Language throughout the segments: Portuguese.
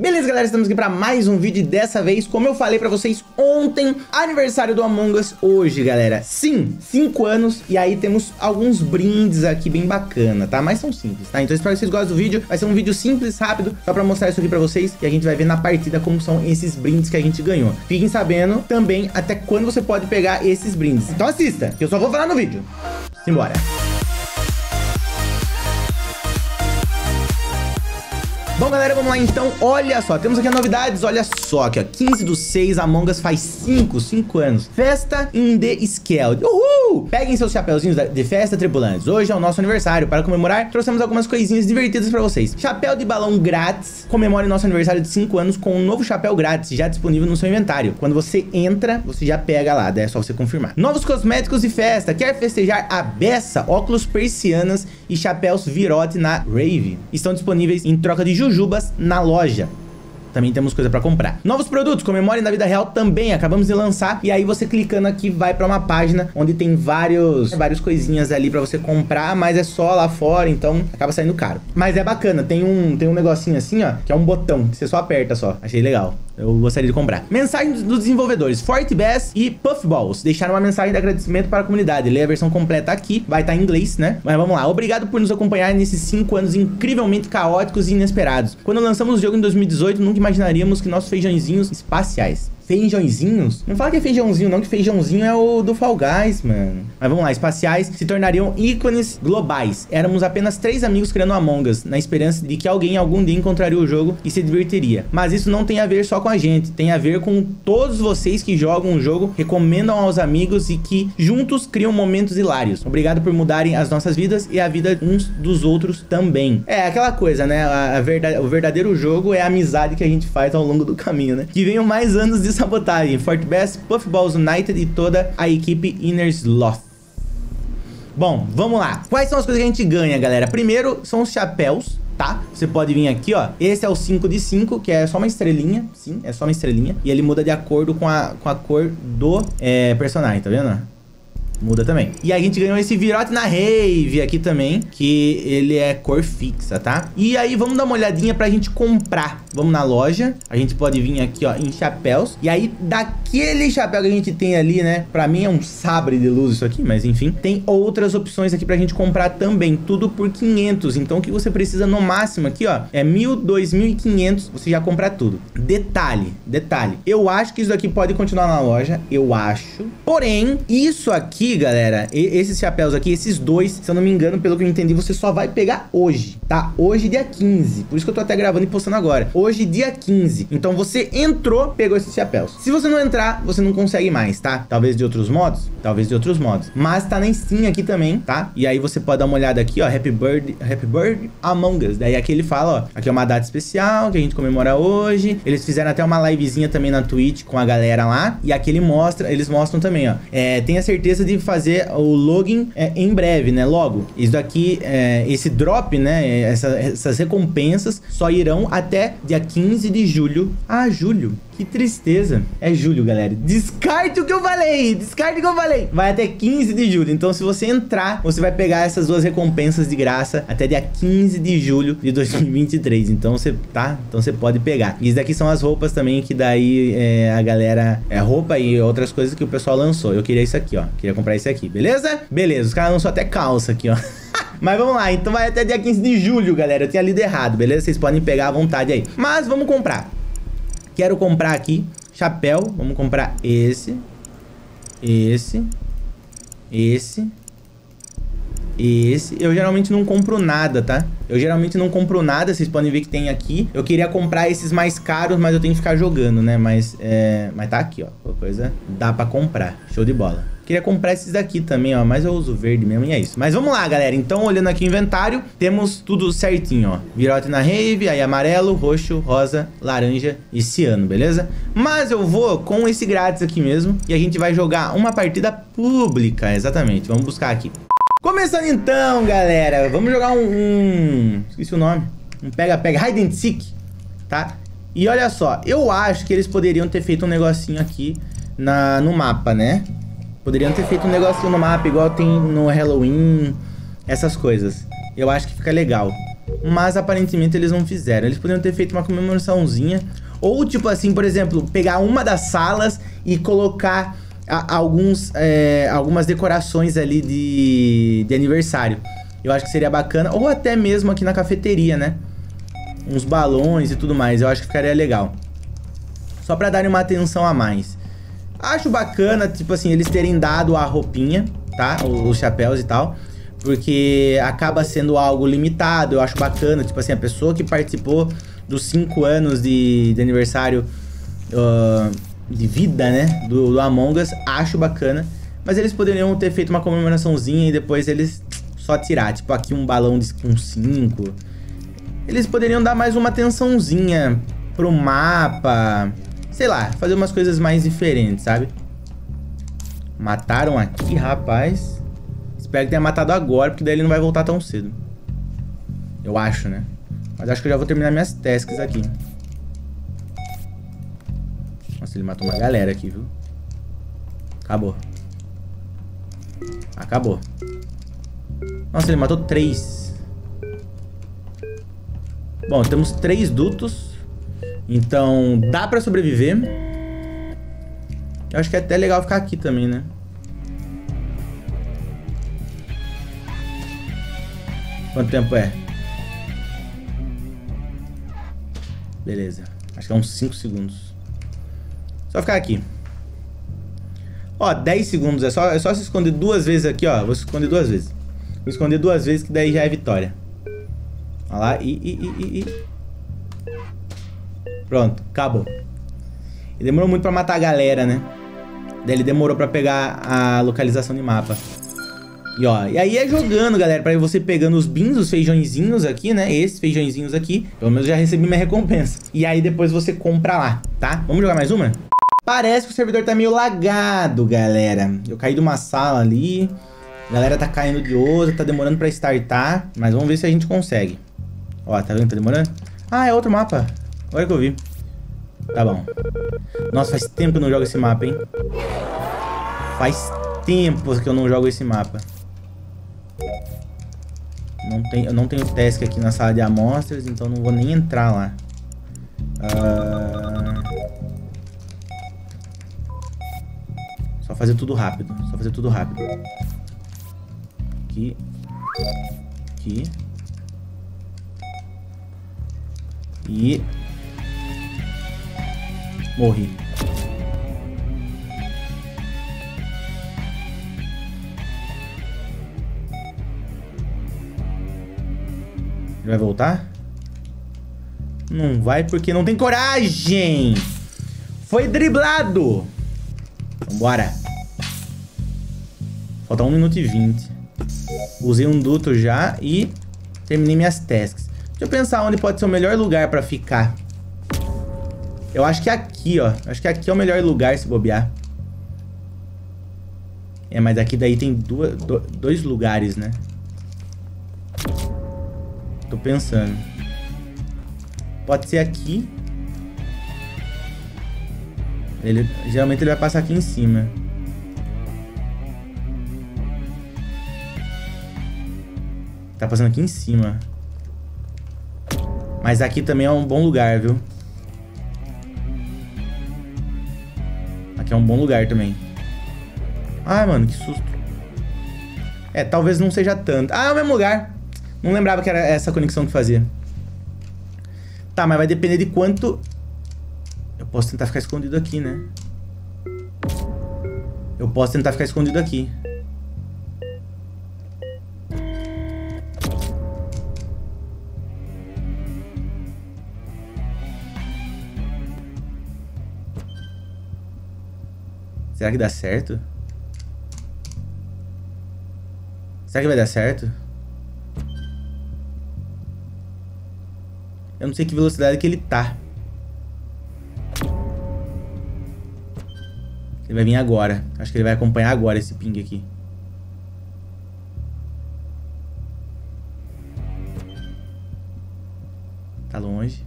Beleza, galera, estamos aqui para mais um vídeo e dessa vez, como eu falei para vocês ontem, aniversário do Among Us hoje, galera. Sim, 5 anos e aí temos alguns brindes aqui bem bacana, tá? Mas são simples, tá? Então espero que vocês gostem do vídeo, vai ser um vídeo simples, rápido, só para mostrar isso aqui para vocês e a gente vai ver na partida como são esses brindes que a gente ganhou. Fiquem sabendo também até quando você pode pegar esses brindes. Então assista, que eu só vou falar no vídeo. Simbora! Bom, galera, vamos lá então. Olha só, temos aqui novidades, olha só aqui, ó. 15/6, Among Us faz 5 anos. Festa in the Skeld. Uhul! Peguem seus chapéuzinhos de festa, tripulantes. Hoje é o nosso aniversário. Para comemorar, trouxemos algumas coisinhas divertidas para vocês. Chapéu de balão grátis. Comemore nosso aniversário de 5 anos com um novo chapéu grátis, já disponível no seu inventário. Quando você entra, você já pega lá, daí é só você confirmar. Novos cosméticos de festa. Quer festejar a beça? Óculos persianas e chapéus virote na rave estão disponíveis em troca de jujubas na loja. Também temos coisa pra comprar. Novos produtos, comemorem na vida real também. Acabamos de lançar. E aí você clicando aqui vai pra uma página onde tem várias coisinhas ali pra você comprar, mas é só lá fora, então acaba saindo caro. Mas é bacana, tem um negocinho assim, ó, que é um botão, que você só aperta só. Achei legal. Eu gostaria de comprar. Mensagem dos desenvolvedores. Forte Bass e Puffballs deixaram uma mensagem de agradecimento para a comunidade. Leia a versão completa aqui. Vai estar em inglês, né? Mas vamos lá. Obrigado por nos acompanhar nesses 5 anos incrivelmente caóticos e inesperados. Quando lançamos o jogo em 2018, nunca imaginaríamos que nossos feijãozinhos espaciais... Feijãozinhos? Não fala que é feijãozinho não, que feijãozinho é o do Fall Guys, mano. Mas vamos lá, espaciais se tornariam ícones globais. Éramos apenas 3 amigos criando Among Us, na esperança de que alguém algum dia encontraria o jogo e se divertiria. Mas isso não tem a ver só com a gente, tem a ver com todos vocês que jogam o jogo, recomendam aos amigos e que juntos criam momentos hilários. Obrigado por mudarem as nossas vidas e a vida uns dos outros também. É aquela coisa, né? O verdadeiro jogo é a amizade que a gente faz ao longo do caminho, né? Que venham mais anos de sabotagem, Forte Bass, Puffballs United e toda a equipe Inner Sloth. Bom, vamos lá. Quais são as coisas que a gente ganha, galera? Primeiro, são os chapéus, tá? Você pode vir aqui, ó. Esse é o 5/5, que é só uma estrelinha. Sim, é só uma estrelinha. E ele muda de acordo com a cor do personagem, tá vendo? Muda também. E a gente ganhou esse virote na rave aqui também, que ele é cor fixa, tá? E aí vamos dar uma olhadinha pra gente comprar. Vamos na loja. A gente pode vir aqui, ó, em chapéus. E aí daquele chapéu que a gente tem ali, né? Pra mim é um sabre de luz isso aqui, mas enfim. Tem outras opções aqui pra gente comprar também. Tudo por 500. Então o que você precisa no máximo aqui, ó, é 1.000, 2.500. Você já compra tudo. Detalhe. Eu acho que isso daqui pode continuar na loja. Eu acho. Porém, isso aqui, galera, esses chapéus aqui, esses dois, se eu não me engano, pelo que eu entendi, você só vai pegar hoje, tá? Hoje, dia 15. Por isso que eu tô até gravando e postando agora. Hoje, dia 15. Então, você entrou, pegou esses chapéus. Se você não entrar, você não consegue mais, tá? Talvez de outros modos. Mas tá na Steam aqui também, tá? E aí você pode dar uma olhada aqui, ó. Happy Bird Among Us. Daí aqui ele fala, ó, aqui é uma data especial que a gente comemora hoje. Eles fizeram até uma livezinha também na Twitch com a galera lá. E aqui ele mostra, eles mostram também, ó. Tenha certeza de fazer o login em breve, né? Logo, isso daqui, esse drop, né? Essas recompensas só irão até dia 15 de julho. Ah, julho. Que tristeza. É julho, galera. Descarte o que eu falei. Vai até 15 de julho. Então, se você entrar, você vai pegar essas duas recompensas de graça até dia 15 de julho de 2023. Então, você tá? Então, você pode pegar. E isso daqui são as roupas também, que daí a galera... roupa e outras coisas que o pessoal lançou. Eu queria isso aqui, ó. Queria comprar isso aqui, beleza? Beleza. Os caras lançou até calça aqui, ó. Mas vamos lá. Então, vai até dia 15 de julho, galera. Eu tinha lido errado, beleza? Vocês podem pegar à vontade aí. Mas vamos comprar. Quero comprar aqui chapéu. Vamos comprar esse. Eu geralmente não compro nada, tá? Vocês podem ver que tem aqui. Eu queria comprar esses mais caros, mas eu tenho que ficar jogando, né? Mas tá aqui, ó. Qualquer coisa dá pra comprar. Show de bola. Queria comprar esses daqui também, ó, mas eu uso verde mesmo e é isso. Mas vamos lá, galera. Então, olhando aqui o inventário, temos tudo certinho, ó. Virote na rave, aí amarelo, roxo, rosa, laranja e ciano, beleza? Mas eu vou com esse grátis aqui mesmo e a gente vai jogar uma partida pública, exatamente. Vamos buscar aqui. Começando então, galera. Vamos jogar esqueci o nome. Um pega-pega, hide and seek, tá? E olha só, eu acho que eles poderiam ter feito um negocinho aqui no mapa, né? Poderiam ter feito um negocinho no mapa, igual tem no Halloween, essas coisas. Eu acho que fica legal. mas aparentemente eles não fizeram. Eles poderiam ter feito uma comemoraçãozinha, ou tipo assim, por exemplo, pegar uma das salas e colocar algumas decorações ali de aniversário. Eu acho que seria bacana, ou até mesmo aqui na cafeteria, né? Uns balões e tudo mais, eu acho que ficaria legal. Só pra darem uma atenção a mais. Acho bacana, tipo assim, eles terem dado a roupinha, tá? Os chapéus e tal. Porque acaba sendo algo limitado, eu acho bacana. Tipo assim, a pessoa que participou dos 5 anos de aniversário de vida, né? Do Among Us, acho bacana. Mas eles poderiam ter feito uma comemoraçãozinha e depois eles só tirar. Tipo, aqui um balão com 5. Eles poderiam dar mais uma atençãozinha pro mapa. Sei lá, fazer umas coisas mais diferentes, sabe? Mataram aqui, rapaz. Espero que tenha matado agora, porque daí ele não vai voltar tão cedo. Eu acho, né? Mas acho que eu já vou terminar minhas tasks aqui. Nossa, ele matou uma galera aqui, viu? Acabou. Acabou. Nossa, ele matou 3. Bom, temos 3 dutos. Então, dá pra sobreviver. Eu acho que é até legal ficar aqui também, né? Quanto tempo é? Beleza. Acho que é uns 5 segundos. Só ficar aqui. Ó, 10 segundos. É só se esconder 2 vezes aqui, ó. Vou se esconder 2 vezes. Vou esconder 2 vezes, que daí já é vitória. Olha lá. Pronto, acabou. Ele demorou muito pra matar a galera, né? Daí ele demorou pra pegar a localização de mapa. E ó, e aí é jogando, galera, pra você pegando os bins, os feijõezinhos aqui, né? Esses feijõezinhos aqui, pelo menos já recebi minha recompensa. E aí depois você compra lá, tá? Vamos jogar mais uma? Parece que o servidor tá meio lagado, galera. Eu caí de uma sala ali, a galera tá caindo de outra, tá demorando pra startar. Mas vamos ver se a gente consegue. Ó, tá vendo? Tá demorando? Ah, é outro mapa. Agora que eu vi. Tá bom. Nossa, faz tempo que eu não jogo esse mapa, hein? Faz tempo que eu não jogo esse mapa. Eu não tenho task aqui na sala de amostras, então não vou nem entrar lá. Só fazer tudo rápido. Só fazer tudo rápido. Aqui. Aqui. E... morri. Ele vai voltar? Não vai porque não tem coragem. Foi driblado. Vambora. Falta 1 minuto e 20. Usei um duto já e terminei minhas tasks. Deixa eu pensar onde pode ser o melhor lugar pra ficar. Eu acho que aqui, ó. Acho que aqui é o melhor lugar, se bobear. É, mas aqui daí tem dois lugares, né? Tô pensando. Pode ser aqui. Geralmente ele vai passar aqui em cima. Tá passando aqui em cima. Mas aqui também é um bom lugar, viu? Aqui é um bom lugar também. Ai, mano, que susto. É, talvez não seja tanto. Ah, é o mesmo lugar. Não lembrava que era essa conexão que fazia. Tá, mas vai depender de quanto... Eu posso tentar ficar escondido aqui, né? Eu posso tentar ficar escondido aqui. Será que dá certo? Será que vai dar certo? Eu não sei que velocidade que ele tá. Ele vai vir agora. Acho que ele vai acompanhar agora esse ping aqui. Tá longe.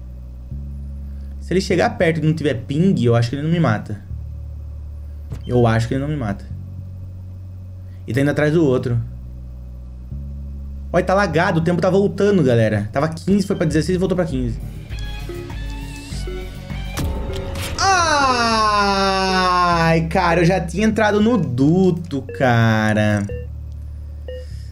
Se ele chegar perto e não tiver ping, eu acho que ele não me mata. Eu acho que ele não me mata. E tá indo atrás do outro. Olha, tá lagado, o tempo tá voltando, galera. Tava 15, foi pra 16 e voltou pra 15. Ai, cara, eu já tinha entrado no duto, cara.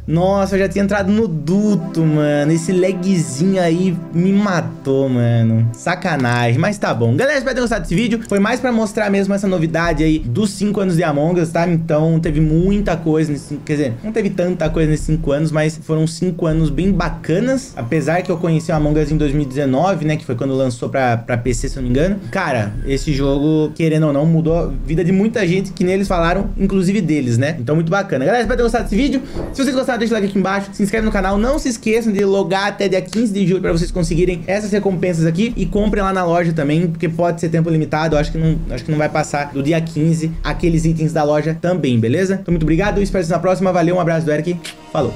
Nossa, eu já tinha entrado no duto, mano. Esse lagzinho aí me matou, mano. Sacanagem, mas tá bom. Galera, espero ter gostado desse vídeo. Foi mais pra mostrar mesmo essa novidade aí dos 5 anos de Among Us, tá? Então, teve muita coisa nesse... Quer dizer, não teve tanta coisa nesses 5 anos, mas foram 5 anos bem bacanas. Apesar que eu conheci o Among Us em 2019, né? Que foi quando lançou pra PC, se eu não me engano. Cara, esse jogo, querendo ou não, mudou a vida de muita gente que neles falaram, inclusive deles, né? Então, muito bacana. Galera, espero ter gostado desse vídeo. Se vocês gostaram, deixa o like aqui embaixo, se inscreve no canal, não se esqueçam de logar até dia 15 de julho pra vocês conseguirem essas recompensas aqui e comprem lá na loja também, porque pode ser tempo limitado, eu acho que não vai passar do dia 15 aqueles itens da loja também, beleza? Então muito obrigado, espero vocês na próxima, valeu, um abraço do Eric, falou!